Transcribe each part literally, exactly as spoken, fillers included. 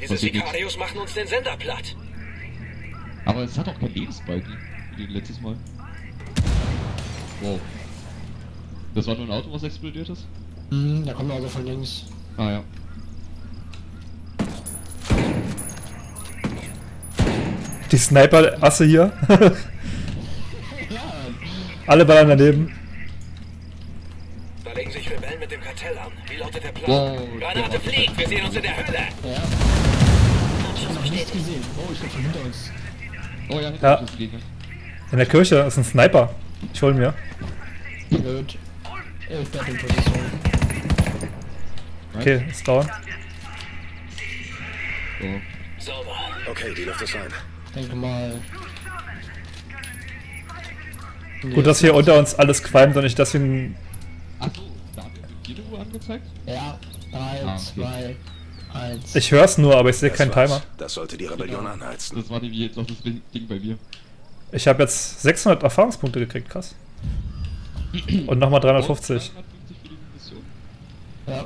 Diese Sicarios machen uns den Sender platt. Aber es hat auch kein Lebensbalken, wie letztes Mal. Wow. Das war nur ein Auto, was explodiert ist? Mhm, da kommen wir aber von links. Ah ja. Die Sniper-Asse hier. Alle Ballern daneben. Da legen sich Rebellen mit dem Kartell an. Wie lautet der Plan? Wow, Granate fliegt, wir sehen uns in der Hölle! Ja. Ich hab noch nichts gesehen. Oh, ich hab schon hinter uns. Oh ja, hinter uns fliegen. In der Kirche ist ein Sniper. Ich hol ihn mir. Blöd. Ich bleib in Position. Okay, ist down. So. Sauber. Okay, die Luft ist rein. Denke mal. Nee, gut, dass hier unter uns alles qualmt und ich deswegen. Achso, da haben wir die Uhr angezeigt? Ja, drei, zwei, eins. Ich hör's nur, aber ich sehe keinen Timer. Das sollte die Rebellion anheizen. Das war nämlich jetzt auch das Ding bei mir. Ich habe jetzt sechshundert Erfahrungspunkte gekriegt, krass. Und nochmal dreihundertfünfzig. Ja.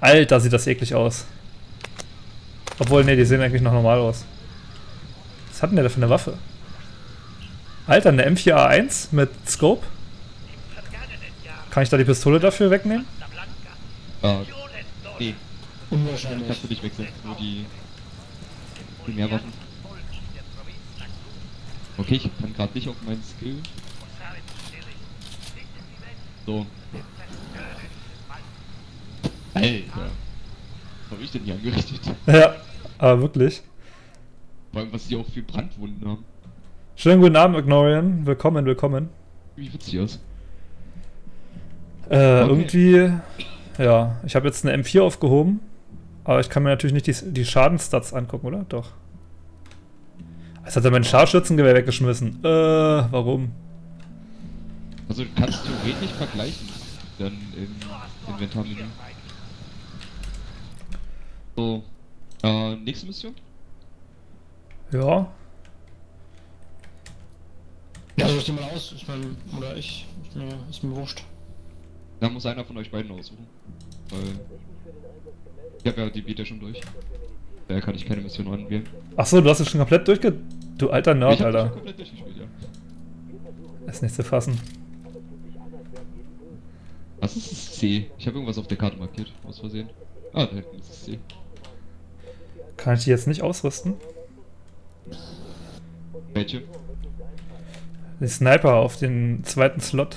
Alter, sieht das eklig aus. Obwohl, ne, die sehen eigentlich noch normal aus. Was hat denn der da für eine Waffe? Alter, eine M vier A eins mit Scope? Kann ich da die Pistole dafür wegnehmen? Äh, nee. Unwahrscheinlich. Kannst du nicht wechseln, nur die Primärwaffen. Okay, ich kann gerade nicht auf meinen Skill. So. Alter. Was hab ich denn hier angerichtet? Ja, aber wirklich. Vor allem, was die auch für Brandwunden haben. Schönen guten Abend, Ignorian. Willkommen, willkommen. Wie wird's hier aus? Äh, okay. Irgendwie... Ja, ich habe jetzt eine M vier aufgehoben. Aber ich kann mir natürlich nicht die, die Schadensstats angucken, oder? Doch. Jetzt hat er mein Scharfschützengewehr weggeschmissen. Äh, warum? Also du kannst theoretisch vergleichen. Dann im Inventarmenü. So. Äh, nächste Mission? Ja. Ja, such dir mal aus, ich meine, oder ich, ich mir, ist mir wurscht. Da muss einer von euch beiden aussuchen, weil ich hab ja die Beta schon durch. Daher kann ich keine Mission anwählen. Achso, du hast es schon komplett durchge... Du alter Nerd, ich hab Alter. Ich schon komplett durchgespielt, ja. Ist nicht zu fassen. Was ist das C? Ich habe irgendwas auf der Karte markiert, aus Versehen. Ah, da hinten ist das C. Kann ich die jetzt nicht ausrüsten? Welche? Den Sniper auf den zweiten Slot.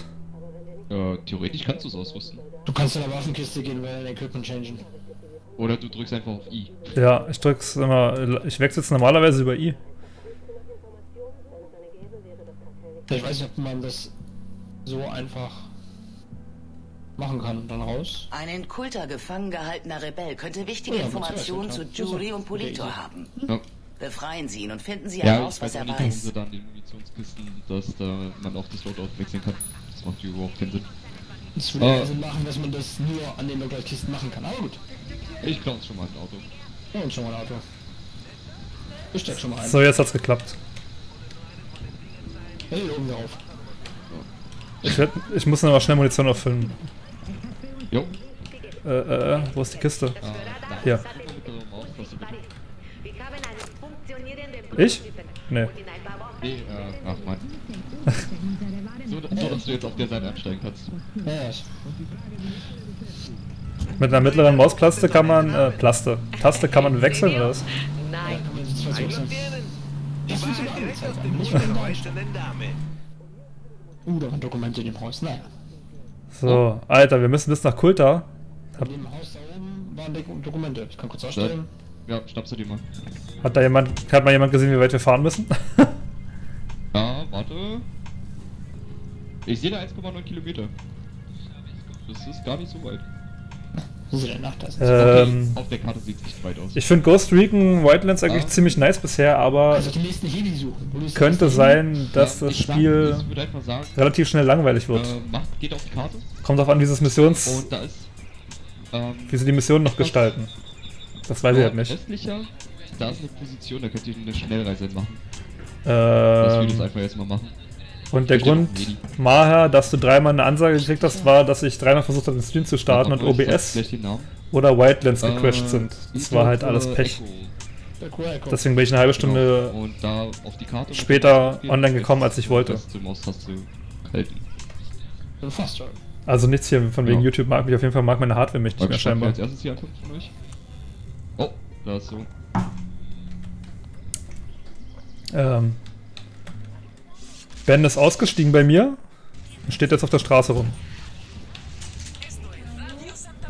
Äh, theoretisch kannst du es ausrüsten. Du kannst in der Waffenkiste gehen, weil dein Equipment changen. Oder du drückst einfach auf I. Ja, ich drück's immer. Ich wechsle jetzt normalerweise über I. Ich weiß nicht, ob man das so einfach machen kann. Dann raus. Ein in Kulta gefangen gehaltener Rebell könnte wichtige oh, ja, Informationen zu Juri und Politor haben. Ja. Befreien Sie ihn und finden Sie heraus, ja, was er weiß. Haben sie dann die Munitionskisten, dass da man auch das Load aufwechseln kann. Das macht überhaupt keinen Sinn. Das würde keinen Sinn machen, dass man das nur an den Load-Kisten machen kann. Aber gut. Ich klaue uns schon mal ein Auto. Ja, und schon mal ein Auto. Ich steck schon mal ein. So, jetzt hat's geklappt. Hey, oben drauf. Ich, werd, ich muss noch mal schnell Munition auffüllen. Jo. Äh, äh, wo ist die Kiste? Ah, hier. Ich? Nee. Nee, äh, ach Mann. so, so, dass du jetzt auf der Seite ansteigen kannst. Mit einer mittleren Mausplaste kann man, äh, Plaste. Taste kann man wechseln, oder was? Nein. Uh, da waren Dokumente in dem Haus, naja. So, Alter, wir müssen bis nach Kulta. In dem Haus da oben waren Dokumente, ich kann kurz ausstellen. Ja, schnappst du die mal. Hat da jemand, hat mal jemand gesehen, wie weit wir fahren müssen? Ja, warte. Ich sehe da eins Komma neun Kilometer. Das ist gar nicht so weit. Das ist der Nacht, das ist ähm, auf der Karte sieht es nicht weit aus. Ich finde Ghost Recon Wildlands eigentlich ah. ziemlich nice bisher, aber also die nächsten Heli suchen. Könnte sein, dass ja, das Spiel sag, ich einfach sagen, relativ schnell langweilig wird. Äh, macht, geht auf die Karte. Kommt auf an, wie sie das Missions... Und da ist, ähm, wie sie die Mission noch gestalten. Das weiß ich halt nicht. Östlicher, da ist eine Position, da könnt ihr eine Schnellreise machen. Ähm. Das würde ich einfach jetzt mal machen. Und der Grund, Maher, dass du dreimal eine Ansage gekriegt hast, war, dass ich dreimal versucht habe, den Stream zu starten und O B S oder Wildlands gecrashed sind. Das war halt alles Pech. Deswegen bin ich eine halbe Stunde später online gekommen, als ich wollte. Also nichts hier von wegen YouTube mag mich auf jeden Fall, mag meine Hardware mich nicht mehr scheinbar. Oh, da ist so. Ähm... Ben ist ausgestiegen bei mir und steht jetzt auf der Straße rum.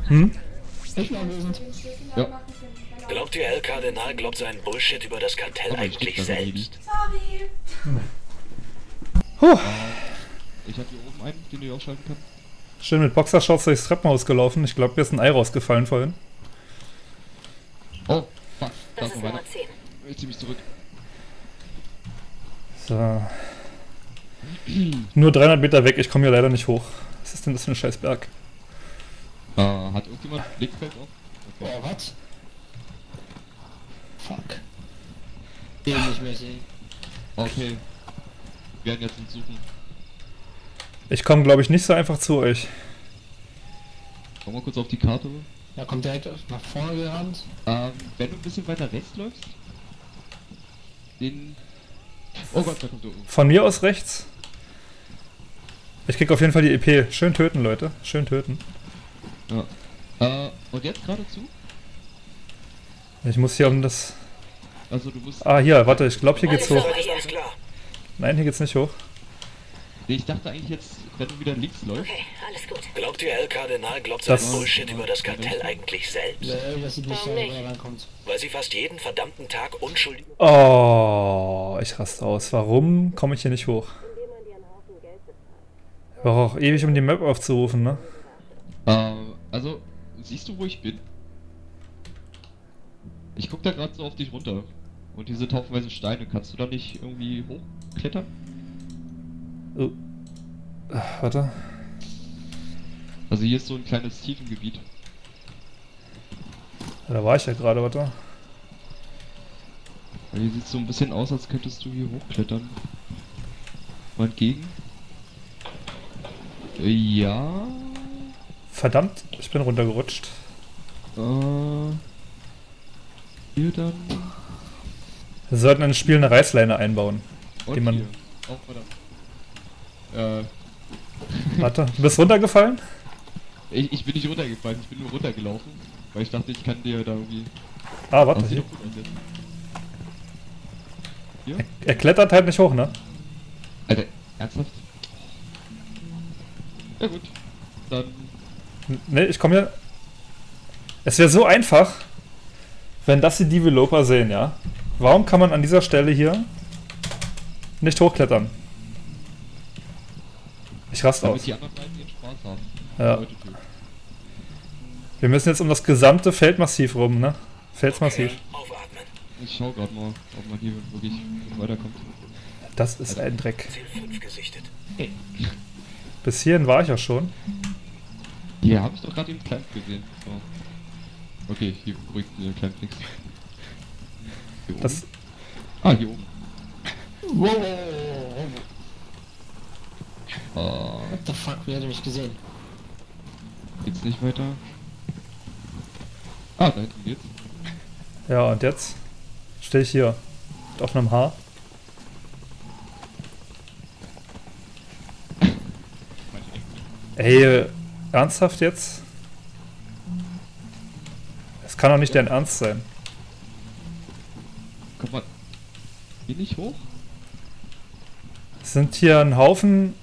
Hm? Ich bin anwesend. Ja. Glaubt ihr, El Kardinal glaubt seinen Bullshit über das Kartell aber eigentlich das selbst? Sorry. Hm. Huh. Ich hab hier oben einen, den du ausschalten kannst. Schön mit Boxershorts durchs Treppenhaus gelaufen. Ich glaube, mir ist ein Ei rausgefallen vorhin. Oh, fuck. Da ist noch einer. Ich zieh mich zurück. So. Nur dreihundert Meter weg, ich komme hier leider nicht hoch. Was ist denn das für ein Scheißberg? Äh, uh, hat irgendjemand Blickfeld auf? Okay. Oh, was? Fuck. Den nicht mehr sehen. Okay. Wir werden jetzt uns suchen. Ich komme, glaube ich, nicht so einfach zu euch. Komm mal kurz auf die Karte. Ja, kommt direkt nach vorne gerannt. Ähm, wenn du ein bisschen weiter rechts läufst. Den... Oh Gott, da kommt du. Von mir aus rechts. Ich krieg auf jeden Fall die E P. Schön töten, Leute. Schön töten. Ja. Äh, und jetzt geradezu? Ich muss hier um das... Also du musst... Ah, hier, warte. Ich glaube, hier geht's hoch. Nein, hier geht's nicht hoch. Nee, ich dachte eigentlich jetzt, wenn du wieder links läufst. Okay, alles gut. Glaubt ihr, El Kardinal glaubt sein Bullshit über das Kartell eigentlich selbst? Nee, das sieht nicht so, wenn er rankommt. Weil sie fast jeden verdammten Tag unschuldig... Oh, ich raste aus. Warum komme ich hier nicht hoch? War auch ewig, um die Map aufzurufen, ne? Ähm, also, siehst du, wo ich bin? Ich guck da gerade so auf dich runter. Und diese taufenweise Steine, kannst du da nicht irgendwie hochklettern? Oh. Ach, warte. Also hier ist so ein kleines Tiefengebiet. Ja, da war ich ja gerade, warte. Hier sieht es so ein bisschen aus, als könntest du hier hochklettern. Mal entgegen. Ja. Verdammt, ich bin runtergerutscht. Äh, hier dann. Wir sollten in das Spiel eine Reißleine einbauen. Und die man hier. Oh, verdammt. Äh. Warte, du bist runtergefallen? Ich, ich bin nicht runtergefallen, ich bin nur runtergelaufen, weil ich dachte, ich kann dir da irgendwie... Ah, warte, hier. Hier? Er, er klettert halt nicht hoch, ne? Alter, ernsthaft? Ja gut, dann... Ne, ich komme hier... Es wäre so einfach, wenn das die Developer sehen, ja? Warum kann man an dieser Stelle hier nicht hochklettern? Ich raste aus. Damit die anderen beiden ihren Spaß haben. Ja. Wir müssen jetzt um das gesamte Feldmassiv rum, ne? Felsmassiv. Okay. Ich schau gerade mal, ob man hier wirklich weiterkommt. Das ist also ein Dreck. Hey. Bis hierhin war ich ja schon. Hier habe ich doch gerade den Clamp gesehen. So. Okay, hier beruhigt den Clamp nichts. Hier oben? Das ah, hier oben. Wow. Oh. What the fuck, wie hat er mich gesehen? Geht's nicht weiter? Ah, da hinten geht's. Ja, und jetzt stehe ich hier mit offenem Haar. Ey, ernsthaft jetzt? Es kann doch nicht ja. dein Ernst sein. Komm mal, geh nicht hoch? Es sind hier ein Haufen...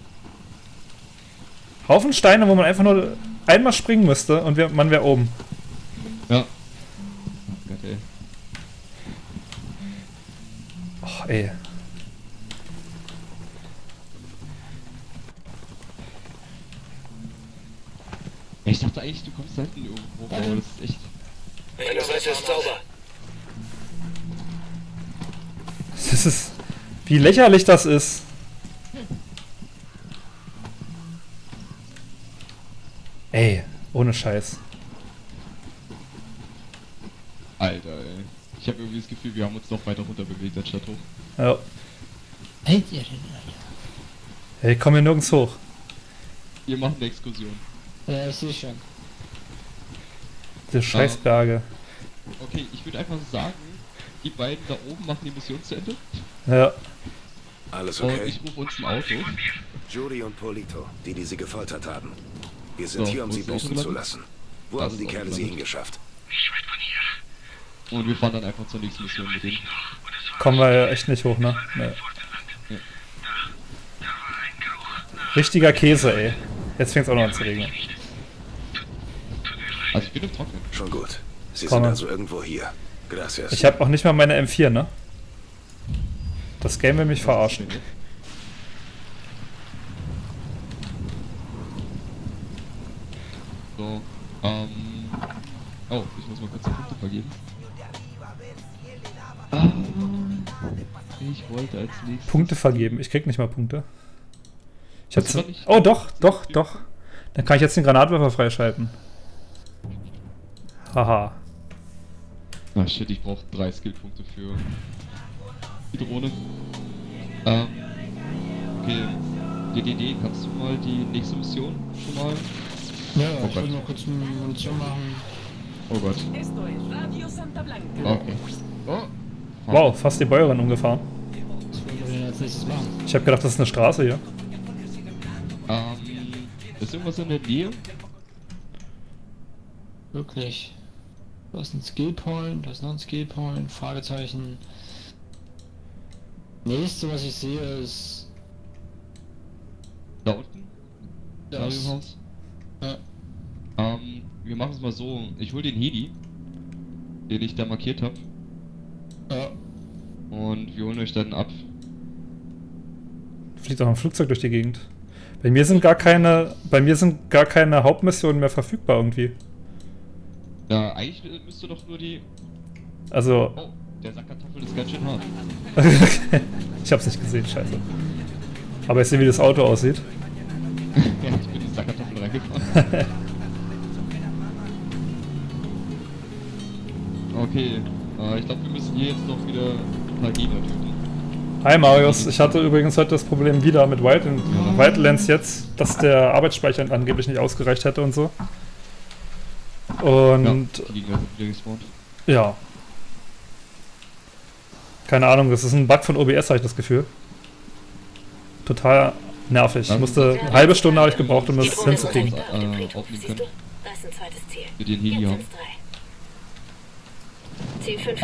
Haufen Steine, wo man einfach nur einmal springen müsste und wir, man wäre oben. Ja. Oh Gott, ey. Och, ey. Ich dachte eigentlich, du kommst da hinten irgendwo, aber das ist echt... Meine Seite ist sauber. Das ist... Wie lächerlich das ist. Ey, ohne Scheiß. Alter, ey. Ich habe irgendwie das Gefühl, wir haben uns noch weiter runter bewegt als statt hoch. Ja. Hält ihr denn, Alter? Ey, ich komme hier nirgends hoch. Wir machen eine Exkursion. Ja, ich sehe schon. Diese Scheißberge. Okay, ich würde einfach sagen, die beiden da oben machen die Mission zu Ende. Ja. Alles okay. Und ich rufe uns ein Auto. Judy und Polito, die die sie gefoltert haben. Wir sind so, hier, um sie boosten zu lassen. Wo das haben die Kerle sie hingeschafft? Nicht weit von hier. Und wir fahren dann einfach zur nächsten Mission mit denen. Kommen wir ja echt nicht hoch, ne? Nee. Ja. Richtiger Käse, ey. Jetzt fängt's auch noch an zu regnen. Also ich bin im Trocknen. Schon gut. Sie Komme. sind also irgendwo hier. Gracias. Ich habe auch nicht mal meine M vier, ne? Das Game will mich verarschen. So, ähm... Oh, ich muss mal kurz die Punkte vergeben. Ah, ich wollte als nächstes... Punkte vergeben? Ich krieg nicht mal Punkte. Ich hab's... Oh, doch, doch, doch. Dann kann ich jetzt den Granatwerfer freischalten. Haha. Na shit, ich brauche drei Skillpunkte für... die Drohne. Ähm... Okay. D D D, kannst du mal die nächste Mission schon mal... Ja, oh, ich will mal kurz eine Munition machen. Oh Gott. Okay. Oh. Wow, fast die Bäuerin umgefahren. Ich hab gedacht, das ist eine Straße hier. Ähm, ist irgendwas in der Nähe? Wirklich. Du hast einen Skillpoint, du hast noch einen Skillpoint, Fragezeichen. Nächste, was ich sehe, ist... Da unten? Da ist... Ja. Ähm, wir machen es mal so. Ich hol den Heli, den ich da markiert habe. Ja. Und wir holen euch dann ab. Fliegt auch ein Flugzeug durch die Gegend. Bei mir sind gar keine, bei mir sind gar keine Hauptmissionen mehr verfügbar irgendwie. Ja, eigentlich müsste doch nur die. Also. Oh, der Sack Kartoffel ist ganz schön hart. Ich hab's nicht gesehen, scheiße. Aber ich sehe, wie das Auto aussieht. Ja, ich bin in den Sack Kartoffel reingefahren. Okay, äh, ich glaube, wir müssen hier jetzt noch wieder ein paar Gegner töten. Hi Marius, ich hatte übrigens heute das Problem wieder mit Wildlands, ja. Wildlands jetzt, dass der Arbeitsspeicher angeblich nicht ausgereicht hätte und so. Und... Ja, die Gegner sind wieder gespawnt. Ja. Keine Ahnung, das ist ein Bug von O B S, habe ich das Gefühl. Total nervig. Ich musste eine halbe Stunde habe ich gebraucht, um das hinzukriegen. Äh, aufnehmen können. Mit den Heli haben.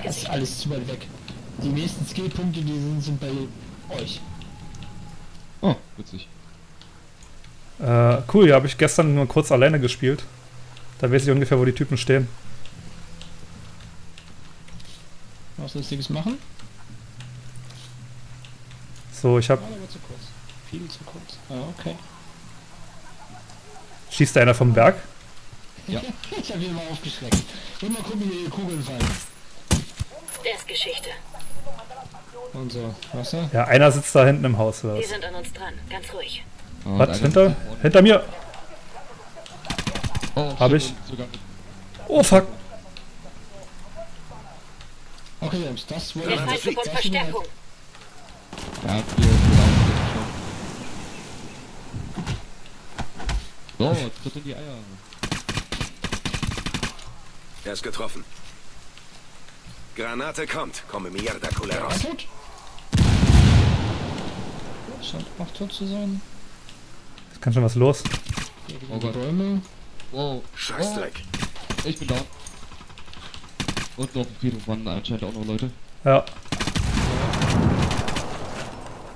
Das ist alles zu weit weg. Die nächsten Skillpunkte, die sind, sind bei euch. Oh, witzig. Äh, cool, ja, habe ich gestern nur kurz alleine gespielt. Da weiß ich ungefähr, wo die Typen stehen. Was Lustiges machen? So, ich habe... Oh, zu kurz. Viel zu kurz. Ah, okay. Schießt einer vom Berg? Ja. Ich habe ihn mal aufgeschreckt. Immer gucken, wie die Kugeln fallen. Der ist Geschichte. Und so, Wasser? Ja, einer sitzt da hinten im Haus. Die sind an uns dran, ganz ruhig. Oh, was? Hinter? Hinter mir! Oh, hab ich. Oh, fuck! Okay, James, das wurde... Jetzt heißt es Verstärkung. Ja, so, tritt in die Eier. Er ist getroffen. Granate kommt. Komme mierda, culeros. Scheint auch tot zu sein. Es kann schon was los. Oh Gott. Wow. Scheißdreck. Oh. Ich bin da. Und noch ein Friedhof wandern anscheinend auch noch Leute. Ja.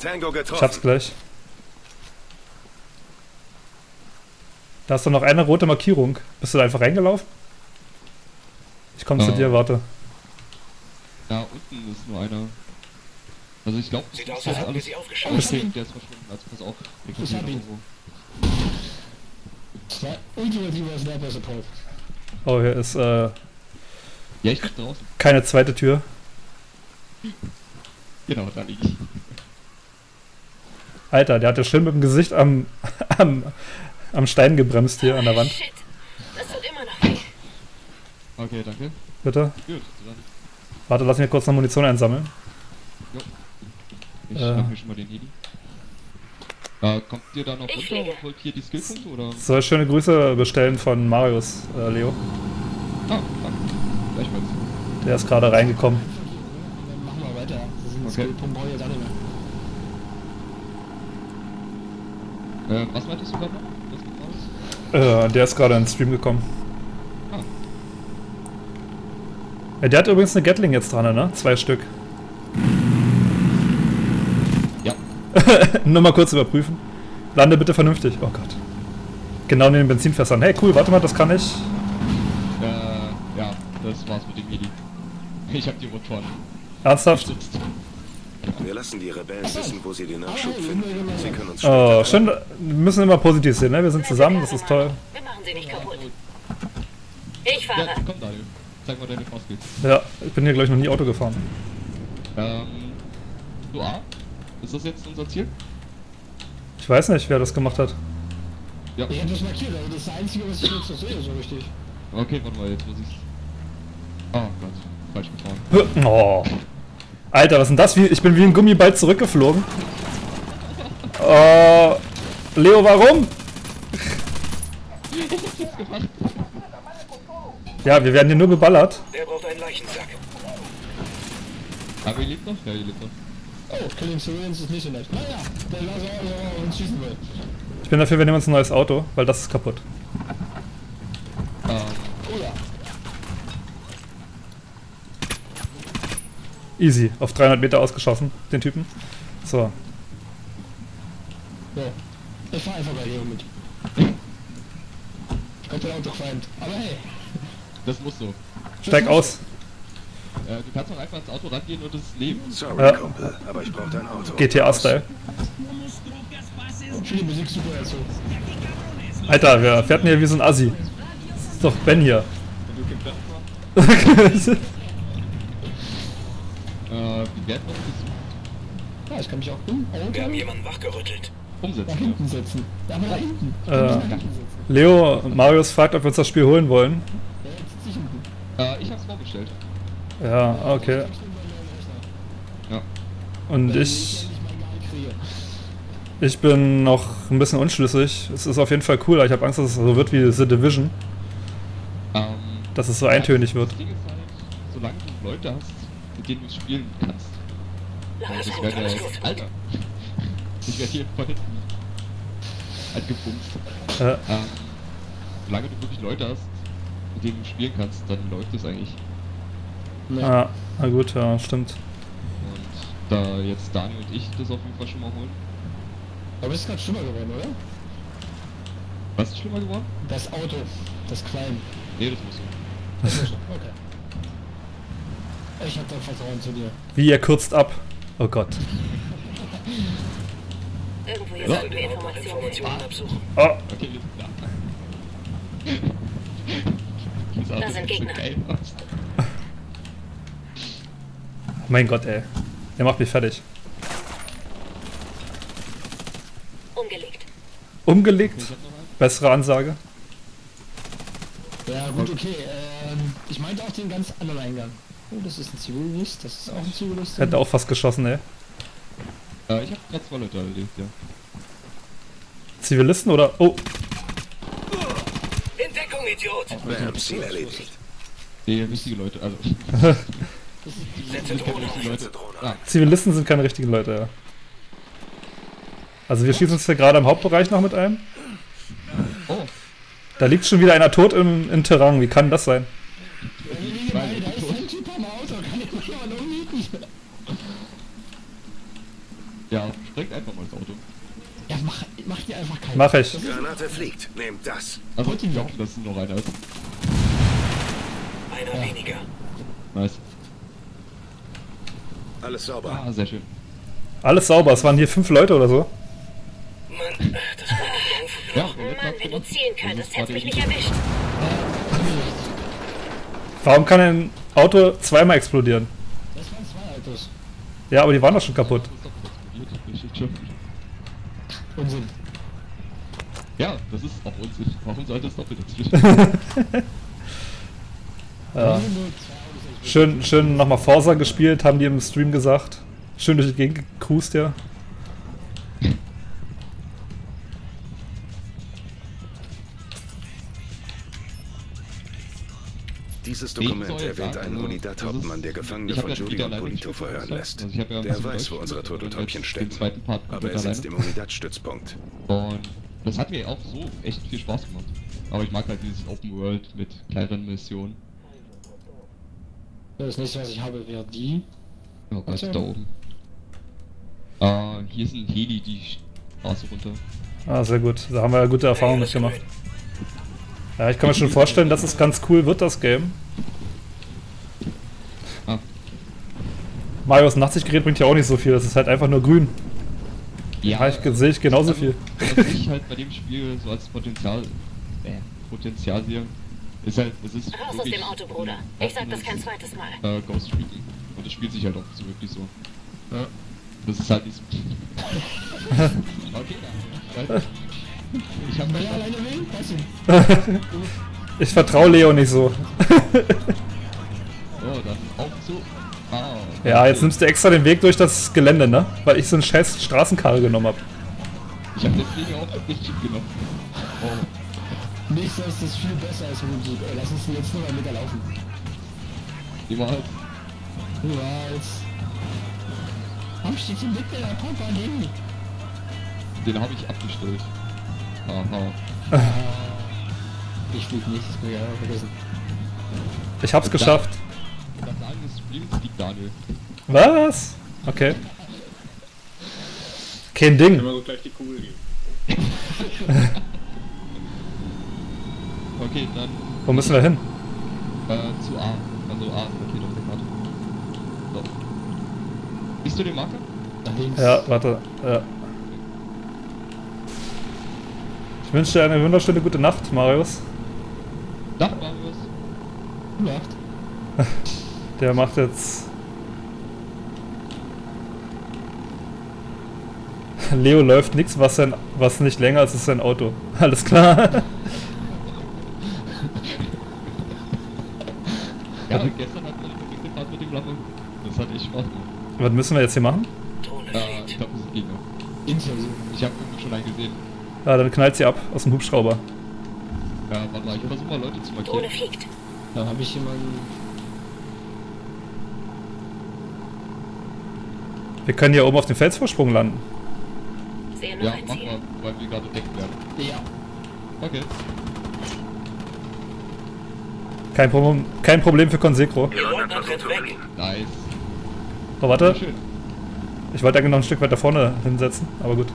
Tango getroffen. Ich hab's gleich. Da ist doch noch eine rote Markierung. Bist du da einfach reingelaufen? Ich komme oh. zu dir, warte. Da unten ist nur einer. Also ich glaube, das ist alles... Sie aufgeschaut. Der ist verschwunden, also pass auf. Wir gucken hier irgendwo. Ultimativer Sniper Support. Oh, hier ist, äh... ja, ich bin draußen. Keine zweite Tür. Genau, da lieg ich. Alter, der hat ja schön mit dem Gesicht am... am... am Stein gebremst hier an der Wand. Shit. Das tut immer noch weh. Okay, danke. Bitte? Gut, dann. Warte, lass mich kurz noch Munition einsammeln. Jo. Ich äh. mach mir schon mal den Heli. Äh, kommt ihr da noch runter und holt hier die Skillpunkte, oder? Soll ich schöne Grüße bestellen von Marius, äh, Leo. Ah, danke. Gleichfalls. Der ist gerade reingekommen. Machen wir weiter. Skillpunkte brauche ich jetzt auch nicht mehr. Äh, was meintest du gerade noch? Äh, der ist gerade ins Stream gekommen. Ah. Ja, der hat übrigens eine Gatling jetzt dran, ne? Zwei Stück. Nur mal kurz überprüfen. Lande bitte vernünftig. Oh Gott. Genau in den Benzinfässern. Hey, cool, warte mal, das kann ich. Äh, ja, das war's mit dem Midi. Ich hab die Rotoren. Ernsthaft? Wir lassen die Rebellen wissen, wo sie den Nachschub finden. Sie können uns oh, schön. Wir müssen immer positiv sehen, ne? Wir sind zusammen, das ist toll. Wir machen sie nicht kaputt. Ich fahre. Ja, komm, Daniel. Zeig mal deine Fahrskills. Ja, ich bin hier gleich noch nie Auto gefahren. Ähm, du A? Ist das jetzt unser Ziel? Ich weiß nicht, wer das gemacht hat. Ja. Ich hab das markiert, aber das ist das Einzige, was ich jetzt noch sehe, so richtig. Okay, warte mal, jetzt muss ich's. Oh Gott, falsch gefahren. Oh. Alter, was denn das? Ich bin wie ein Gummiball zurückgeflogen. Oh. Leo, warum? Ja, wir werden hier nur geballert. Wer braucht einen Leichensack? Aber ihr lebt noch? Ja, ihr lebt noch. Oh, Killing c0ns ist nicht so leicht. Naja, der lasse auch uns schießen will. Ich bin dafür, wir nehmen uns ein neues Auto, weil das ist kaputt. Ah. Oh ja. Easy, auf dreihundert Meter ausgeschossen, den Typen. So. Ja, ich fahr einfach bei Leo mit. Kommt der Auto gefeind. Aber hey. Das muss so. Steig aus. Äh, du kannst doch einfach ins Auto rangehen und es leben. Sorry, ja. Kumpel, aber ich brauch dein Auto. G T A-Style. Alter, wir fährt denn hier wie so ein Assi? Das ist doch Ben hier. äh, wir werden noch besucht. Ja, ich kann mich auch um. Wir haben jemanden wachgerüttelt. Umsetzen. Da hinten setzen. Da mal da hinten. Äh, Leo, Marius fragt, ob wir uns das Spiel holen wollen. Ja, jetzt ist äh, ich hab's vorgestellt. Ja, okay. Ja. Und ich... Ich bin noch ein bisschen unschlüssig. Es ist auf jeden Fall cool, aber ich habe Angst, dass es so wird wie The Division. Ähm, dass es so eintönig wird. Das Ding ist halt, solange du Leute hast, mit denen du spielen kannst. Also ich werde... Alter! Ich werde hier voll hinten... halt gebumst. Äh. Ähm, solange du wirklich Leute hast, mit denen du spielen kannst, dann läuft es eigentlich. Nee. Ah, na gut, ja, stimmt. Und da jetzt Daniel und ich das auf jeden Fall schon mal holen. Aber es ist gerade schlimmer geworden, oder? Was ist schlimmer geworden? Das Auto, das Kleine. Nee, das muss ich. Das okay. Ich hab dein Vertrauen zu dir. Wie, ihr kürzt ab? Oh Gott. Irgendwo hier sollten wir Informationen absuchen. Oh, okay, wir sind da. Da sind Gegner. Mein Gott, ey. Der macht mich fertig. Umgelegt. Umgelegt? Bessere Ansage. Ja, gut, okay. Ähm, ich meinte auch den ganz anderen Eingang. Oh, das ist ein Zivilist, das ist auch ein Zivilist. Hätte auch fast geschossen, ey. Ja, ich hab grad zwei Leute erledigt, ja. Zivilisten oder... Oh! In Deckung, Idiot! Wir haben Ziel erledigt. Nee, richtige Leute, also... Zivilisten sind keine richtigen Leute, ja. Also wir schießen uns hier gerade im Hauptbereich noch mit einem. Oh. Da liegt schon wieder einer tot im, im Terrain, wie kann das sein? Ja, springt einfach mal ins Auto. Ja, mach, mach dir einfach keinen. Mach ich. Granate fliegt, nehmt das. Also ich glaube, dass nur einer ist. Einer weniger. Nice. Alles sauber. Ah, sehr schön. Alles sauber, es waren hier fünf Leute oder so. Mann, das war ja, Mann, wenn du ziehen könntest, hättest du mich nicht erwischt. Warum kann ein Auto zweimal explodieren? Das waren zwei Autos. Ja, aber die waren doch schon kaputt. Unsinn. Ja, das ist auch Unsinn. Warum sollte es doppelt dazwischen? Ja. Schön, schön nochmal Forza gespielt, haben die im Stream gesagt. Schön durch die Gegend gecruist, ja. Dieses Dokument erwähnt einen Unidad-Hauptmann, der Gefangene von Judy und Polito verhören lässt. Also ja der weiß, wo unsere Turteltäubchen stecken, aber er sitzt im Unidad-Stützpunkt. Und das hat mir auch so echt viel Spaß gemacht. Aber ich mag halt dieses Open World mit kleineren Missionen. Das nächste, was ich habe, wäre die... Oh Gott, da oben. Ah, hier ist ein Heli, die Straße runter. Ah, sehr gut. Da haben wir gute Erfahrungen mit gemacht. Ja, ich kann mir schon vorstellen, dass es ganz cool wird, das Game. Ah. Marios Nachtsichtgerät bringt ja auch nicht so viel, das ist halt einfach nur grün. Ja, ja ich, sehe ich genauso also, viel. Was ich halt bei dem Spiel so als Potenzial, äh, Potenzial sehe, ist halt, es ist raus aus dem Auto, Bruder. Ich sag das kein zweites Mal. Äh, Ghost Recon. Und das spielt sich halt auch so wirklich so. Ja. Das ist halt nicht okay, dann. Ich hab ja alleine wegen, weißt du? Ich vertraue Leo nicht so. Oh, dann auf zu. Ah, okay. Ja, jetzt nimmst du extra den Weg durch das Gelände, ne? Weil ich so einen scheiß Straßenkarre genommen hab. Ich hab den Flieger auch nicht genommen. Oh. Nichts ist das viel besser als Musik. Ey, lass uns jetzt nur mal mit laufen. Niemals. Niemals. Warum steht hier mit der Pumpe neben mir? Den hab ich abgestellt. Aha. Ich flieg nicht, das kann ich einfach vergessen. Ich hab's geschafft. Das Laden des Streams liegt Daniel. Was? Okay. Kein Ding. Ich kann mir so gleich die Kugel geben. Okay, dann. Wo müssen wir hin? Äh, zu A. Also A ist markiert auf der Karte. So. Siehst du den Marker? Da links. Ja, warte. Ja. Ich wünsche dir eine wunderschöne gute Nacht, Marius. Nacht, Marius. Gute Nacht. Der macht jetzt... Leo läuft nichts, was, sein, was nicht länger ist, ist sein Auto. Alles klar. Ja, gestern hat man die Gefahrt mit dem Lappen. Das hatte ich Spaß gemacht. Was müssen wir jetzt hier machen? Äh, ich glaube, das geht noch. Ich habe schon einen gesehen. Ja, dann knallt sie ab aus dem Hubschrauber. Ja, warte mal, ich versuche mal Leute zu markieren. Ohne fliegt. Da habe ich jemanden... Wir können hier oben auf dem Felsvorsprung landen. Sehr ja, mach mal, weil wir gerade entdeckt werden. Ja. Okay. Kein Problem, kein Problem für c null secro. Nice. Oh, warte. Schön. Ich wollte eigentlich noch ein Stück weiter vorne hinsetzen, aber gut.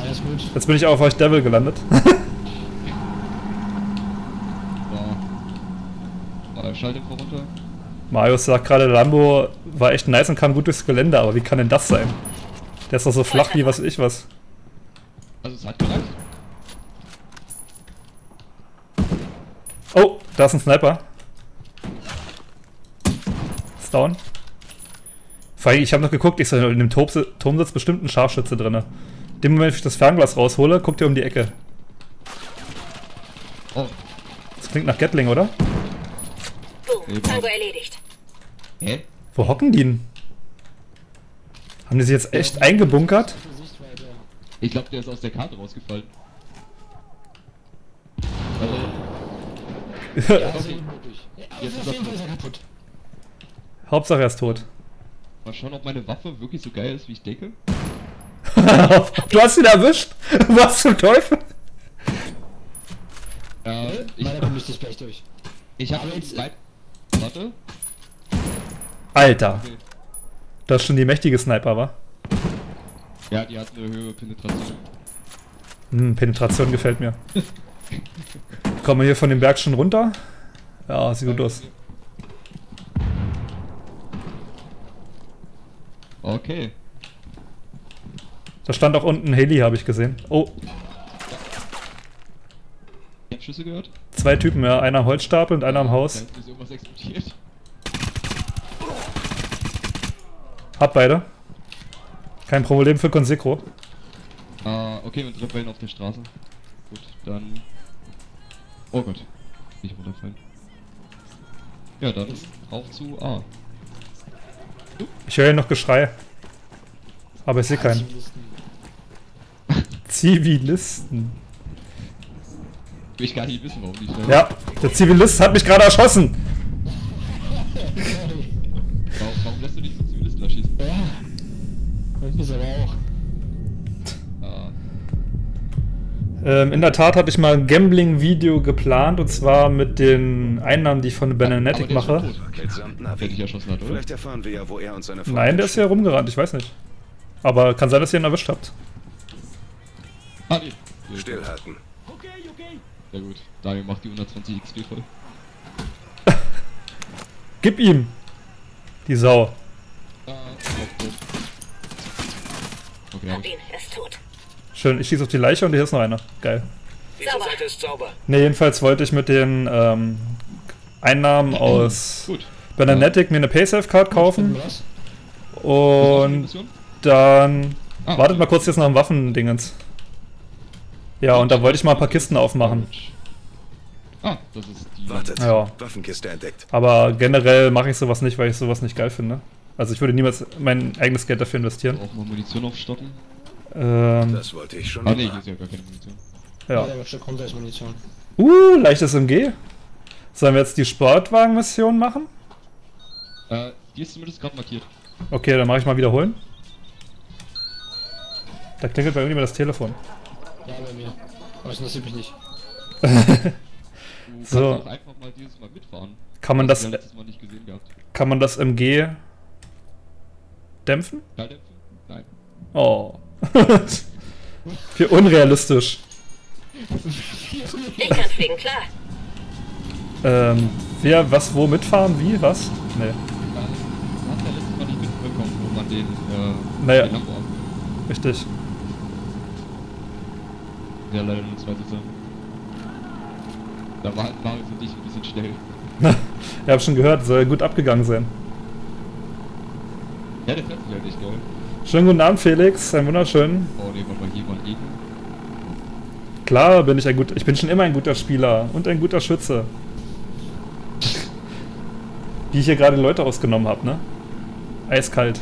Alles gut. Jetzt bin ich auf euch Devil gelandet. War Schalte runter. Marius sagt gerade, der Lambo war echt nice und kam gut durchs Gelände, aber wie kann denn das sein? Der ist doch so flach wie was ich was. Also es hat gereicht. Oh, da ist ein Sniper. Ist down. Vor allem, ich habe noch geguckt, ich soll in dem Turm sitzt bestimmt ein Scharfschütze drin. In dem Moment, wenn ich das Fernglas raushole, guckt ihr um die Ecke. Oh. Das klingt nach Gatling, oder? Boom, Tango erledigt. Hä? Wo hocken die denn? Haben die sich jetzt echt eingebunkert? Ich glaube, der ist aus der Karte rausgefallen. Also. Ja, also okay. Jetzt ist er kaputt. Hauptsache er ist tot. Mal schauen, ob meine Waffe wirklich so geil ist, wie ich denke. Du hast ihn erwischt? Was zum Teufel? Äh, ich hab mich das gleich durch. Ich hab jetzt. Warte. Alter. Okay. Das ist schon die mächtige Sniper, wa? Ja, die hat eine höhere Penetration. Hm, Penetration gefällt mir. Kommen wir hier von dem Berg schon runter? Ja, sieht gut aus. Okay. Da stand auch unten ein Heli, habe ich gesehen. Oh. Ich hab Schüsse gehört. Zwei Typen, ja. Einer am Holzstapel und einer am Haus. Da ist irgendwas explodiert. Hab beide. Kein Problem für c null secro. Ah, okay, und Rebellen auf der Straße. Gut, dann... Oh Gott. Nicht runterfallen. Ja, dann auf zu A. Ah. Ich höre hier noch Geschrei. Aber ich sehe keinen. Zivilisten. Will ich gar nicht wissen, warum die schnell. Ja, der Zivilist hat mich gerade erschossen. warum, warum lässt du dich von Zivilisten erschießen? Ja, ich muss aber auch. Ähm, in der Tat hatte ich mal ein Gambling-Video geplant, und zwar mit den Einnahmen, die ich von Bananatic mache. Vielleicht erfahren wir ja, wo er und seine Freunde. Nein, der ist ja rumgerannt, ich weiß nicht. Aber kann sein, dass ihr ihn erwischt habt. Ah, nee. Stillhalten. Okay, okay. Sehr gut. Daniel macht die hundertzwanzig X P voll. Gib ihm! Die Sau. Ah, okay, hab ihn, er ist tot. Schön, ich schieße auf die Leiche und hier ist noch einer. Geil. Sauber. Ne, jedenfalls wollte ich mit den ähm, Einnahmen aus Bananatic ja. mir eine Paysafe-Card kaufen. Und dann... Ah, wartet okay. mal kurz jetzt nach dem Waffendingens. Ja, und da wollte ich mal ein paar Kisten aufmachen. Ah, das ist die... Wartet, ja. Waffenkiste entdeckt. Aber generell mache ich sowas nicht, weil ich sowas nicht geil finde. Also ich würde niemals mein eigenes Geld dafür investieren. Auch mal Munition aufstocken. Ähm. Das wollte ich schon. Ah, nee, hier ist ja gar keine Munition. Ja. Ja, Stück runter ist Munition. Uh, leichtes M G. Sollen wir jetzt die Sportwagen-Mission machen? Äh, die ist zumindest gerade markiert. Okay, dann mache ich mal wiederholen. Da klingelt bei irgendjemand das Telefon. Ja, bei mir. Aber das interessiert mich nicht. Du so. Kannst auch einfach mal dieses Mal mitfahren. Kann man das. das mal nicht gesehen gehabt. Kann man das M G dämpfen? Ja, dämpfen? Nein. Oh. Wie unrealistisch. Ich kann fliegen, klar. Ähm, wer, was, wo mitfahren, wie, was? Nee. Ja, das hat ja letztes Mal nicht mitbekommen, wo man den, äh, naja. Den Lambo abnimmt. Richtig. Ja, leider nur zwei Sitze. Da war halt Mario für dich ein bisschen schnell. Ich hab schon gehört, soll gut abgegangen sein. Ja, der fährt sich halt nicht, glaube ich. Schönen guten Abend, Felix, einen wunderschönen. Oh, den wollen wir hier mal liegen. Klar bin ich ein guter, ich bin schon immer ein guter Spieler und ein guter Schütze. Wie ich hier gerade Leute rausgenommen habe, ne? Eiskalt.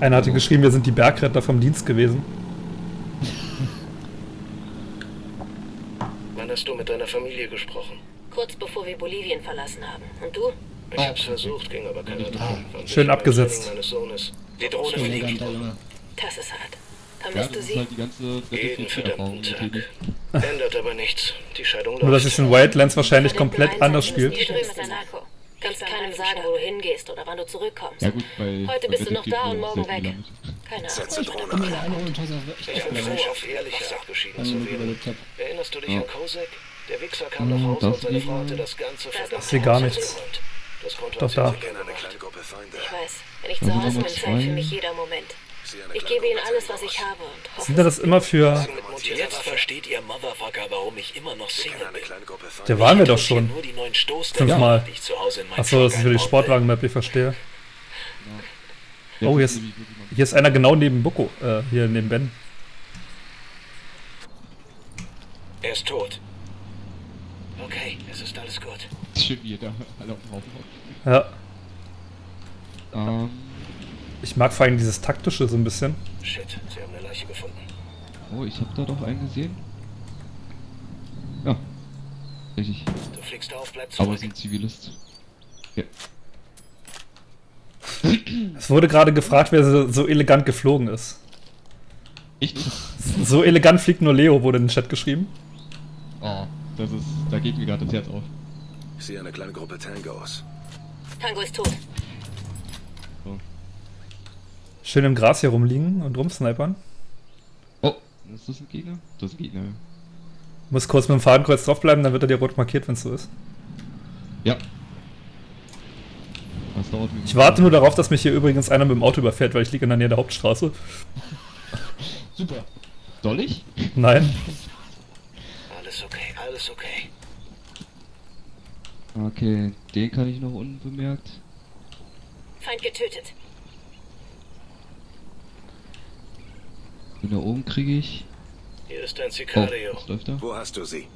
Einer hatte oh. geschrieben, wir sind die Bergretter vom Dienst gewesen. Wann hast du mit deiner Familie gesprochen? Kurz bevor wir Bolivien verlassen haben. Und du? Ich hab's versucht, ging aber keiner dran. Schön abgesetzt. Die Drohne fliegt. Das ist hart. Vermisst du sie? Jeden verdammten Tag. Ändert aber nichts. Die Scheidung läuft. Nur, dass es in Wildlands wahrscheinlich komplett anders spielt. Kannst keinem sagen, wo du hingehst oder wann du zurückkommst. Heute bist du noch da und morgen weg. Keine Ahnung. Ich bin froh, auf ehrliche Sachgeschieden zu reden. Erinnerst du dich an Kosek? Der Wichser kam nach Hause und seine Frau hatte das ganze verdammt. Ich sehe gar nichts. Doch da. Ich weiß, wenn ich zu Hause bin, zählt für mich jeder Moment. Ich gebe ihnen alles, was ich habe und hoffe... Sind das immer für... Jetzt versteht ihr Motherfucker, warum ich immer noch Single bin. Der waren wir doch schon. Fünfmal. Achso, das ist für die Sportwagen-Map, ich verstehe. Oh, hier ist, hier ist einer genau neben Boko, äh, hier neben Ben. Er ist tot. Okay, es ist alles gut. Schön, wie ihr da alle auf dem Haufen habt. Ja. Ähm. Ich mag vor allem dieses Taktische so ein bisschen. Shit, sie haben eine Leiche gefunden. Oh, ich hab da doch einen gesehen. Ja. Richtig. Du fliegst auf, bleib zurück. Aber es ist ein Zivilist. Ja. Es wurde gerade gefragt, wer so, so elegant geflogen ist. Ich nicht. So elegant fliegt nur Leo, wurde in den Chat geschrieben. Oh. Das ist, da geht mir gerade das Herz auf. Ich sehe eine kleine Gruppe Tangos. Tango ist tot. So. Schön im Gras hier rumliegen und rumsnipern. Oh, ist das ein Gegner? Das ist ein Gegner. Muss kurz mit dem Fadenkreuz draufbleiben, dann wird er dir rot markiert, wenn es so ist. Ja. Das dauert ich warte nur darauf, dass mich hier übrigens einer mit dem Auto überfährt, weil ich liege in der Nähe der Hauptstraße. Super. Soll ich? Nein. Alles okay, alles okay. Okay, den kann ich noch unbemerkt. Feind getötet. Den da oben kriege ich. Hier ist ein Sicario. Oh, was läuft da? Wo hast du sie?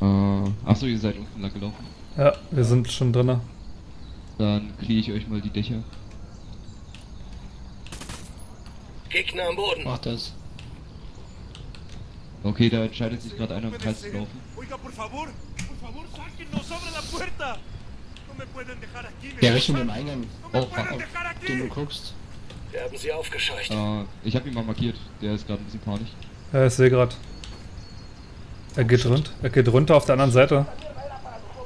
Äh, achso, ihr seid unten lang gelaufen. Ja, wir sind schon drin. Dann kriege ich euch mal die Dächer. Gegner am Boden. Mach das. Okay, da entscheidet sich gerade einer im Kreis zu laufen. Der Richtung im Eingang. Oh, ob den du guckst. Wir haben sie aufgescheucht. Uh, ich habe ihn mal markiert. Der ist gerade ein bisschen panisch. Ja, ich sehe gerade. Er geht runter. Er geht runter auf der anderen Seite.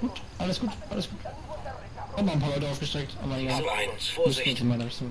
Gut, alles gut, alles gut. Haben wir ein paar Leute aufgestreckt. Aber egal. Vorsicht. In meiner Richtung.